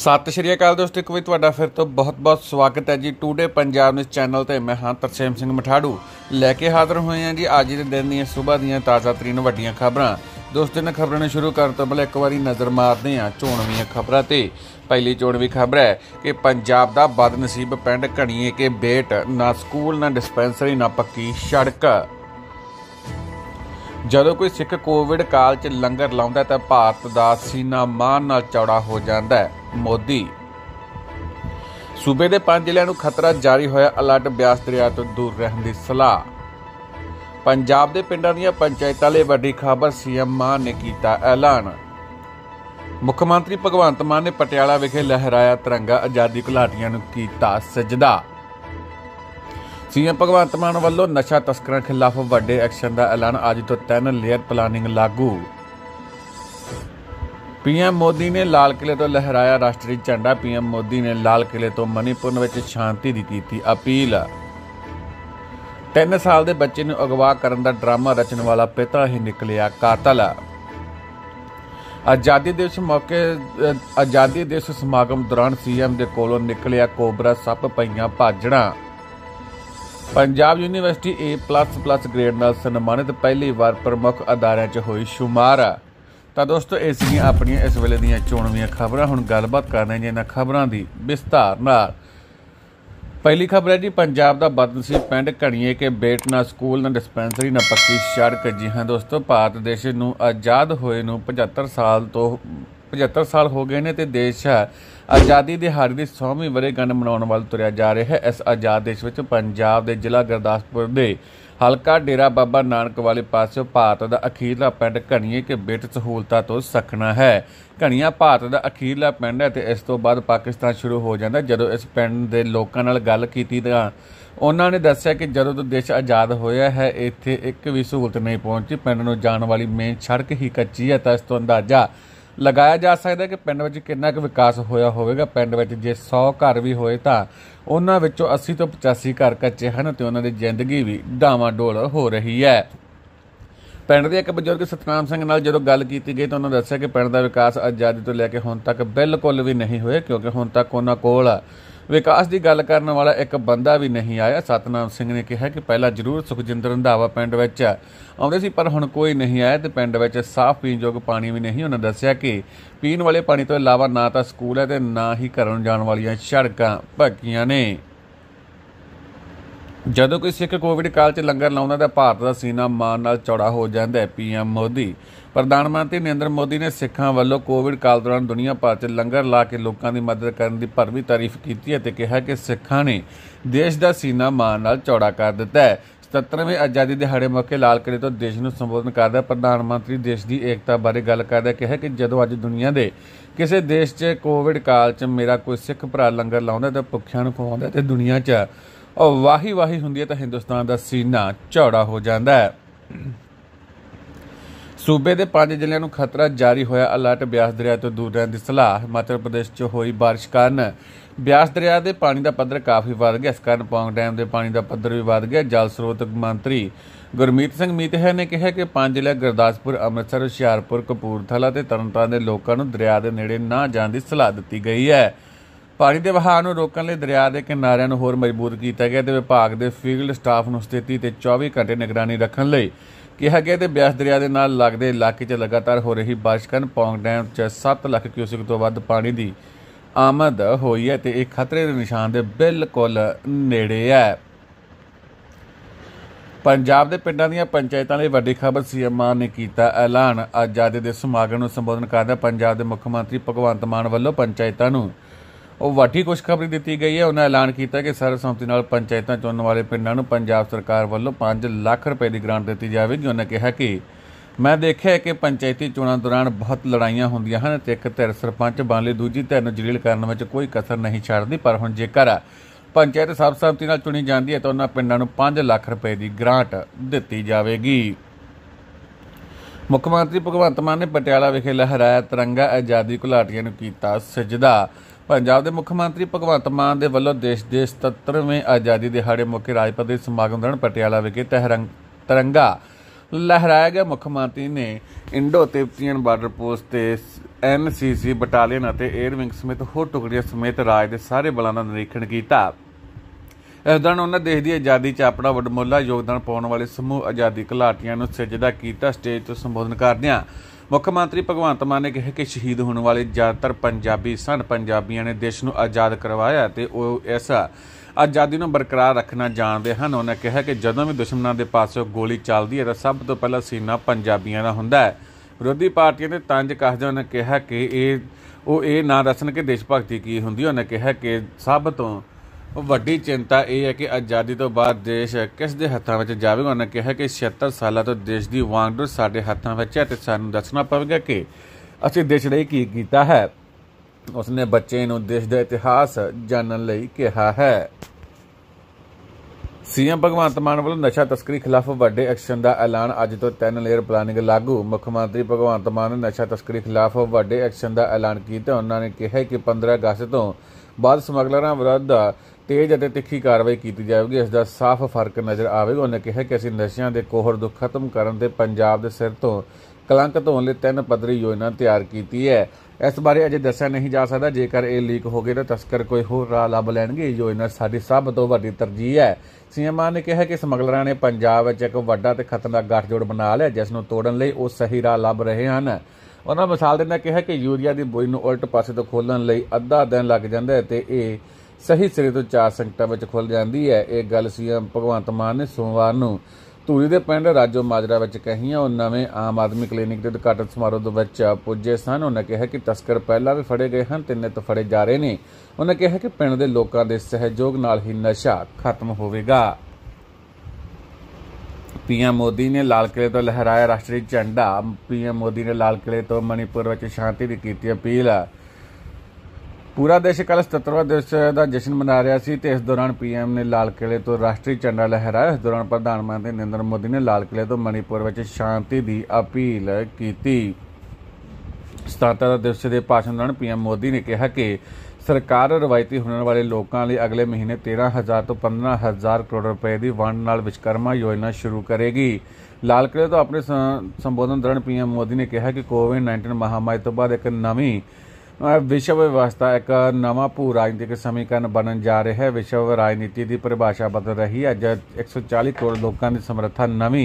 ਸਤਿ ਸ਼੍ਰੀ ਅਕਾਲ ਦੋਸਤੋ, ਇੱਕ ਵਾਰ ਤੁਹਾਡਾ ਫਿਰ ਤੋਂ ਬਹੁਤ-ਬਹੁਤ ਸਵਾਗਤ ਹੈ ਜੀ ਟੂਡੇ ਪੰਜਾਬ ਨਿਊਜ਼ ਚੈਨਲ ਤੇ। ਮੈਂ ਹਾਂ ਤਰसेम सिंह ਮਠਾੜੂ ਲੈ ਕੇ ਹਾਜ਼ਰ ਹੋਏ ਹਾਂ ਜੀ ਅੱਜ ਦੇ ਦਿਨ ਦੀਆਂ ਸਵੇਰ ਦੀਆਂ ਤਾਜ਼ਾ ਤਰੀਨ ਵੱਡੀਆਂ ਖਬਰਾਂ। ਦੋਸਤੋ ਇਹਨਾਂ ਖਬਰਾਂ ਨੂੰ ਸ਼ੁਰੂ ਕਰਨ ਤੋਂ ਪਹਿਲਾਂ ਇੱਕ ਵਾਰੀ ਨਜ਼ਰ ਮਾਰਦੇ ਹਾਂ ਚੋਣਵੀਆਂ ਖਬਰਾਂ ਤੇ। पहली चोणवी खबर है कि पंजाब का बदनसीब पिंड घनीए के बेट ना स्कूल ना डिस्पेंसरी ना पक्की सड़क। जदों कोई सिख कोविड काल च लंगर लाउंदा तां भारत का सीना मान नाल चौड़ा हो जाता है। मोदी सूबे के 5 जिलों नूं खतरा जारी होया, अलर्ट, ब्यास दरिया तो दूर रहने की सलाह। पंजाब के पिंडां दीयां पंचायतां लई वड्डी खबर, सीएम मान ने कीता ऐलान। मुख्यमंत्री भगवंत मान ने पटियाला विखे लहराया तिरंगा, आजादी घुलाटियां नूं कीता सजदा। सीएम भगवंत मान वल्लों नशा तस्करां खिलाफ वड्डे एक्शन का ऐलान, अज तो 3 लेयर प्लानिंग लागू। पीएम मोदी ने लाल किले तो लहराया राष्ट्रीय झंडा। पीएम मोदी ने लाल किले तो मणिपुर विच शांति दी कीती अपील। 3 साल के बच्चे नूं अगवा करन दा ड्रामा रचण वाला पिता ही निकलिया कातल। आज़ादी दिवस मौके आज़ादी दिवस समागम दौरान सीएम दे कोलों निकलिया कोबरा सप, पईयां भाजड़ा। पंजाब यूनिवर्सिटी A++ ग्रेड नाल सन्मानित, पहली बार प्रमुख अदारियां च होई शुमार। तां दोस्तों इस दियां अपणियां इस वेले दियां चोणवीआं खबरां। हुण गलबात करदे हां इन्हां खबरां दी विस्तार नाल। पहली खबर है जी पंजाब का बदनसीब पिंड घनीए के बेट ना स्कूल ना डिस्पेंसरी ना पक्की सड़क। जी हाँ दोस्तों, भारत देश नूं आज़ाद होए नूं 75 साल हो गए ने ते देश आज़ादी दिहाड़ी दी 100वीं वरेगंढ मनाउण वाल तुरिया जा रहा है। इस आज़ाद देश विच पंजाब के जिला गुरदासपुर के हलका डेरा बाबा नानक वाले पासों भारत का अखीरला पिंड घनीए के बेट सहूलतां तो सखना है। घनीआ भारत का अखीरला पिंड है तो इस तो बाद पाकिस्तान शुरू हो जाता है। जदों इस पिंड के लोगों नाल गल कीती तां उन्हों ने दस्या कि जदों तो देश आज़ाद होया है इत्थे एक भी सहूलत नहीं पहुँची। पिंड नूं जाण वाली मेन सड़क ही कच्ची है तो इस तो अंदाजा लगाया जा सकता है कि पिंड विच कितना क विकास होया होगा। पिंड विच जे 100 घर भी होए तां उन्हां विचों 80 तो 85 घर कच्चे हैं तो उन्हां दी जिंदगी भी डावांडोल हो रही है। पिंड के एक बजुर्ग सतनाम सिंह नाल जदों गल की गई तो उन्होंने दस्या कि पिंड का विकास आज़ादी तो लैके हुण तक बिल्कुल भी नहीं होया, क्योंकि हुण तक उन्हां कोल विकास की गल करन वाला एक बंदा भी नहीं आया। सतनाम सिंह ने कहा कि पहला जरूर सुखजिंदर रंधावा पिंड आउंदे सी पर हुण कोई नहीं आया, तो पिंड साफ पीण योग पानी भी नहीं। उन्होंने दस्या कि पीण वाले पानी तो इलावा ना तो स्कूल है तो ना ही घर नूं जाण वालियां सड़कां पक्कीआं ने। जदों कोई सिख कोविड काल च लंगर लाउंदा तां भारत का सीना मान नाल चौड़ा हो जाता है। पीएम मोदी प्रधानमंत्री नरेंद्र मोदी ने सिखां वल्लों कोविड काल दौरान दुनिया भर च लंगर ला के लोगों की मदद करने की भरवी तारीफ की है। कहा कि सिखां ने देश का सीना मान नाल चौड़ा कर दिता है। 77वें आज़ादी दिहाड़े मौके लाल किले तो देश को संबोधन करदा प्रधानमंत्री देश की एकता बारे गल करदा कहा कि जदों अज दुनिया के किसी देश च कोविड काल च मेरा कोई सिख भरा लंगर लाउंदा तां भुखिआं नूं खवाउंदा ते दुनिया च और वाही वाही हुंदी है तो हिंदुस्तान का सीना चौड़ा हो जाता है। सूबे के 5 जिलों नूं खतरा जारी होया, अलर्ट, ब्यास दरिया तो दूर रहने की सलाह। हिमाचल प्रदेश च होई बारिश कारण ब्यास दरिया के पानी का पद्धर काफ़ी बढ़ गया। इस कारण पोंग डैम के पानी का पद्धर भी बढ़ गया। जल स्रोत मंत्री गुरमीत सिंह मीत ने कहा कि 5 जिले गुरदासपुर, अमृतसर, होशियारपुर, कपूरथला ते तरन तारण के लोगों को दरिया के नेड़े ना जाने की सलाह दी गई है। पानी के बहाव को रोकने लिए दरिया के किनारियां नूं होर मजबूत किया गया तो विभाग के फील्ड स्टाफ नूं स्थिति ते 24 घंटे निगरानी रखने लई कहा गया। तो ब्यास दरिया के नाल लगते इलाके च लगातार हो रही बारिश कारण पौंग डैम च 7 लाख क्यूसिक तो वध पानी की आमद हुई है तो यह खतरे के निशान के बिल्कुल नेड़े है। पंजाब के पिंडां दीयां पंचायतां लई वड्डी खबर, सीएम मान ने कीता ऐलान। आज़ादी दिवस समागम नूं संबोधन करदा पंजाब के मुख्यमंत्री भगवंत मान वल्लों पंचायतां नूं वड्डी खुशखबरी दी गई है। उन्हें ऐलान किया कि सर्वसम्मति नाल पंचायतां चुनण वाले पिंडां नूं पंजाब सरकार वल्लों 5 लाख रुपए की ग्रांट दी जाएगी। उन्हें कहा कि मैं देखिया कि पंचायती चोणां दौरान बहुत लड़ाइयां हुंदियां हन ते एक धिर सरपंच बण लई दूजी धिर नूं जलील करन विच कोई कसर नहीं छड्डदी, पर हुण जेकर पंचायत सर्वसम्मति नाल चुनी जांदी है तो उन्हां पिंडां नूं 5 लाख रुपए की ग्रांट दी जाएगी। मुख्यमंत्री भगवंत मान ने पटियाला विखे लहराया तिरंगा, आज़ादी घुलाटियां नूं कीता सजदा। पंजाब के मुख्यमंत्री भगवंत मान के वलों देश के 77वें आज़ादी दिहाड़े मौके राजपथ समागम दौरान पटियाला विखे तिरंगा लहराया गया। मुख्य मंत्री ने इंडो तिब्बतीयन बार्डर पोस्ट से NCC बटालियन एयर विंग समेत होर टुकड़ियां समेत राज के सारे बलों का निरीक्षण किया। इस दौरान उन्होंने देश की आज़ादी अपना वडमुला योगदान पाने वाले समूह आज़ादी घुलाटियां नूं सजदा किया। स्टेज तो संबोधन करदियां मुख्यमंत्री भगवंत मान ने कहा कि शहीद होने वाले ज़्यादातर पंजाबी सन। पंजाबियों ने देश को आज़ाद करवाया तो वह इस आज़ादी को बरकरार रखना जानते हैं। उन्होंने कहा कि जदों भी दुश्मनों के पासों गोली चलती है तो सब तो पहला सीना पंजाबियों का होंदा है। विरोधी पार्टियों ने तंज कसदे उन्होंने कहा कि ये ना दसन कि देश भगती की होंदी। उन्होंने कहा कि सब तो वड्डी चिंता यह है कि आज़ादी तो बाद देश किस दे हत्थां विच जावेगा। उन्होंने कहा कि 76 साल तो देश की वांगडोर साडे हत्थां विच है ते सानूं दसना पवेगा कि असीं देश लई की कीता है। उसने बच्चे नूं देश दा इतिहास जानण लई कहा है। CM भगवंत मान वालों नशा तस्करी खिलाफ वड्डे एक्शन का ऐलान। अज तो 3 लेयर प्लानिंग लागू। मुख्यमंत्री भगवंत मान ने नशा तस्करी खिलाफ वड्डे एक्शन का ऐलान किया। उन्होंने कहा कि 15 अगस्त तो बाद समगलरों विरुद्ध तेज और तिखी कार्रवाई की जाएगी। इसका साफ फर्क नज़र आएगा। उन्हें कहा कि असं नशा के कोहर को खत्म करने के पंजाब के सिर तो कलंक धोने लिए 3 पद्धरी योजना तैयार की है। इस बारे अजे दसा नहीं जा सकता। जेकर यह लीक हो गए तो तस्कर कोई होर राह लभ लैणगे। योजना साडी सब तो वड्डी तरजीह है। CM मान ने कहा कि समगलरों ने पंजाब में एक वड्डा ते खतरनाक गठजोड़ बना लिया जिसनूं तोड़न लई वो सही राह लभ रहे हैं। उन्होंने मिसाल देना कहा कि यूरिया की बोरी उल्ट पासे तो खोलण लई अद्धा दिन लग जाता है तो ये सही सिरे तो 4 सेकंडों में खुल जाती है। एक गल CM भगवंत मान ने सोमवार को धूरी के पिंड राजो माजरा में कही। और नवे आम आदमी क्लीनिक के उद्घाटन समारोह पुजे सन। उन्होंने कहा कि तस्कर पहला भी फड़े गए हैं 3 तो फड़े जा रहे हैं। उन्होंने कहा कि पिंड के लोगों के सहयोग नाल ही नशा खत्म होगा। PM मोदी ने लाल किले तो लहराया राष्ट्रीय झंडा। PM मोदी ने लाल किले तो मणिपुर में शांति की कीती अपील। पूरा देश कल 77वां दिवस का जश्न मना रहा सी। इस दौरान PM ने लाल किले तो राष्ट्रीय झंडा लहराया। इस दौरान प्रधानमंत्री नरेंद्र मोदी ने लाल किले तो मणिपुर में शांति की अपील की। 77वां दिवस के भाषण दौरान PM मोदी ने कहा कि सरकार रवायती होने वाले लोगों लिए अगले महीने 13,000 तो 15,000 करोड़ रुपए की वंड नाल विश्वकर्मा योजना शुरू करेगी। लाल किले तो अपने संबोधन दौरान PM मोदी ने कहा कि कोविड-19 महामारी तो बाद एक नवी विश्व व्यवस्था एक नवा भू राजनीतिक समीकरण बनन जा रहा है। विश्व राजनीति की परिभाषा बदल रही है। जब 140 करोड़ लोगों की समर्था नवी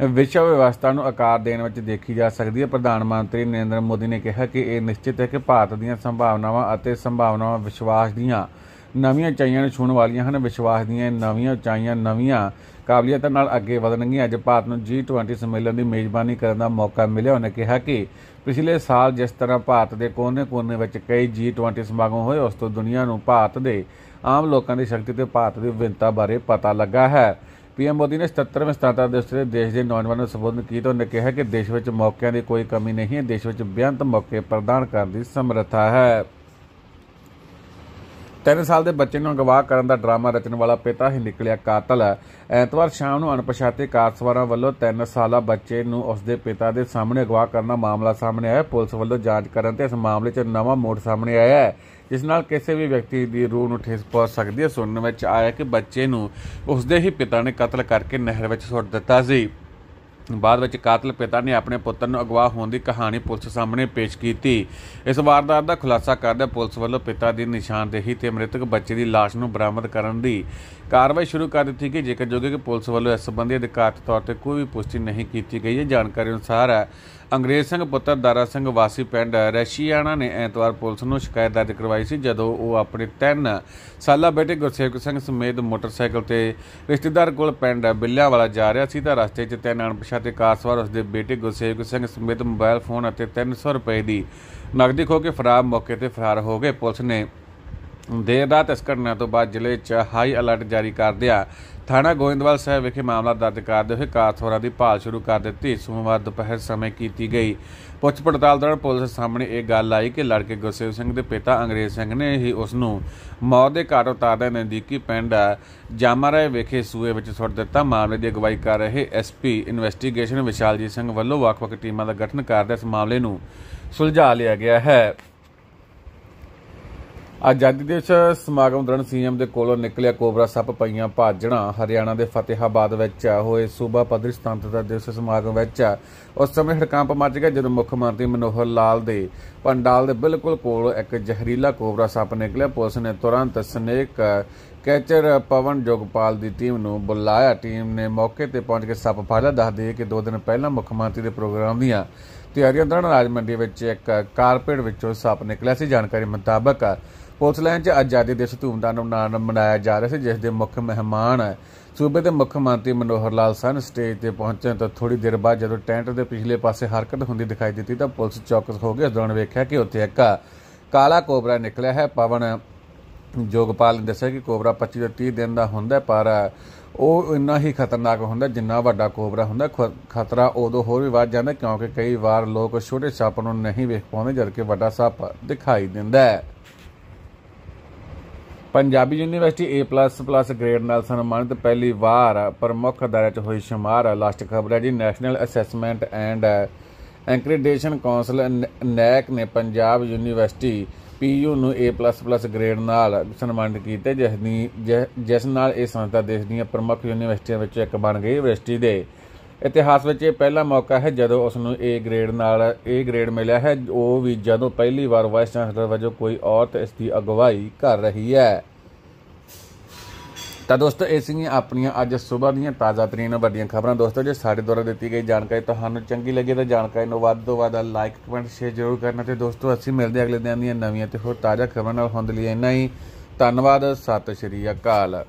विश्व व्यवस्था को आकार देने में देखी जा सकती है। प्रधानमंत्री नरेंद्र मोदी ने कहा कि यह निश्चित है कि भारत दी संभावनावां विश्वास दीयां नवीं उचाइयां छूण वालियां हैं। विश्वास दीयां नवीं उचाइयां नवीं काबलियतां नाल अगे वधणगीयां। अज भारत नूं G20 सम्मेलन की मेजबानी करने का मौका मिलिया। उन्हें कहा कि पिछले साल जिस तरह भारत के कोने-कोने विच कई G20 समागम होए उस तो दुनिया नूं भारत के आम लोगों की शक्ति ते भारत की विभिन्नता बारे पता लगा है। PM मोदी ने 77वें दिवस से देश के नौजवानों संबोधन किया। उन्होंने कहा कि देश में मौकों की कोई कमी नहीं है। देश में बेअंत मौके प्रदान करने की समर्था है। 3 साल के बच्चे को अगवा करने का ड्रामा रचने वाला पिता ही निकलिया कातल। एतवार शाम को अणपछाते कार सवारों वालों 3 साल बच्चे को उसके पिता के सामने अगवा करने मामला सामने आया। पुलिस वालों जांच करने से इस मामले में नवा मोड़ सामने आया है जिस नाल किसी भी व्यक्ति की रूह को ठेस पहुँच सकती है। सुनने में आया कि बच्चे को उसके ही पिता ने कत्ल करके नहर में सुट दिता सी। बाद में कातल पिता ने अपने पुत्र को अगवा होने की कहानी पुलिस सामने पेश की। इस वारदात का खुलासा करते पुलिस वालों पिता की निशानदेही ते मृतक बच्चे की लाश को बरामद करने की कार्रवाई शुरू कर दी गई। जिक्रयोग है कि पुलिस वालों इस संबंधी अधिकारित तौर पर कोई भी पुष्टि नहीं की गई है। जानकारी अनुसार अंग्रेज सिंह पुत्र दारा सिंह वासी पिंड रैशियाना ने एतवार पुलिस को शिकायत दर्ज करवाई सी जदों वो अपने 3 साल बेटे गुरसेवक समेत मोटरसाइकिल ते रिश्तेदार कोल पिंड बिल्लियांवाला जा रहा सी। रस्ते 'च 3 अणपछाते कार सवार उसके बेटे गुरसेवक समेत मोबाइल फोन और 300 रुपए की नकदी खो के फरार मौके से फरार हो गए। पुलिस ने देर रात इस घटना तो बाद जिले हाई अलर्ट जारी कर दिया। थाना गोइंदवाल साहब विखे मामला दर्ज करते हुए कार सवार की भाल शुरू कर दी। सोमवार दोपहर समय की गई पूछ पड़ताल दौरान पुलिस सामने एक गल आई कि लड़के गुरसेवक सिंह के पिता अंग्रेज सिंह ने ही उसनू मौत के घाट उतारदे नजदीकी पिंड जामराय विखे सूए में सुट दिता। मामले की अगवाई कर रहे SP इन्वेस्टिगेशन विशालजीत सिंह वालों वख-वख टीमों का गठन करके इस मामले को सुलझा लिया गया है। आजादी दिवस समागम दौरान सीएम के कोलों निकलिया कोबरा सप पईयां भाजणा। हरियाणा के फतेहाबाद होए सूबा पद्धरी स्वतंत्रता दिवस समागम उस समय हड़कंप मच गया जदों मुख्यमंत्री मनोहर लाल के पंडाल के बिल्कुल कोल एक जहरीला कोबरा सप निकलिया। पुलिस ने तुरंत स्नेक कैचर पवन जोगपाल की टीम नूं बुलाया। टीम ने मौके पर पहुंच के सप फाड़ा। दस दिए कि 2 दिन पहला मुख्यमंत्री के प्रोग्राम दियां तैयारियों दौरान राज मंडी एक कारपेट विचों सप निकलिया सी। जानकारी मुताबक पुलिस लाइन आजादी दिवस धूमधाम नाल मनाया जा रहा है, जिस दे मुख्य मेहमान सूबे के मुख्यमंत्री मनोहर लाल सन। स्टेज पर पहुंचने तो थोड़ी देर बाद जदों टेंट के पिछले पासे हरकत होंदी दिखाई दी तो पुलिस चौकस हो गई। इस दौरान वेख्या कि उत्थे एक काला कोबरा निकलिया है। पवन जोगपाल ने दस्सिया कि कोबरा 25 से 30 दिन का हुंदा पर ਉਹ इन्ना ही खतरनाक हुंदा जिन्ना वड्डा कोबरा हुंदा। खतरा उदों होर भी वध जांदा क्योंकि कई बार लोग छोटे सप नूं नहीं वेख पाउंदे जबकि वड्डा सप दिखाई दिंदा है। पंजाब यूनिवर्सिटी A++ ग्रेड नाल सन्मानित पहली बार प्रमुख अदारे च होई शुमार। लास्ट खबर है जी, national assessment and accreditation council NAAC ने पंजाब यूनिवर्सिटी PU ਨੂੰ A++ ग्रेड नाल सन्मानित किया, जिस नाल यह संस्था देश दी प्रमुख यूनिवर्सिटियों में एक बन गई। यूनिवर्सिटी के इतिहास में यह पहला मौका है जदों उसनूं A ग्रेड मिला है, वो भी जदों पहली बार वाइस चांसलर वजों कोई औरत इसकी अगवाई कर रही है। तो दोस्तों ये सी अपन अज सुबह दाज़ा तरीन वड्डियां खबरां। दोस्तों जो साढ़े द्वारा दी गई जानकारी तुहानू चंगी लगी तो जानकारी नूं वध तों वध लाइक कमेंट शेयर जरूर करना। तो दोस्तों असीं मिलते अगले दिन दीयां नवीं ते होर ताज़ा खबरां नाल। हुण दे लई इन्ना ही, धन्नवाद। सत श्री अकाल।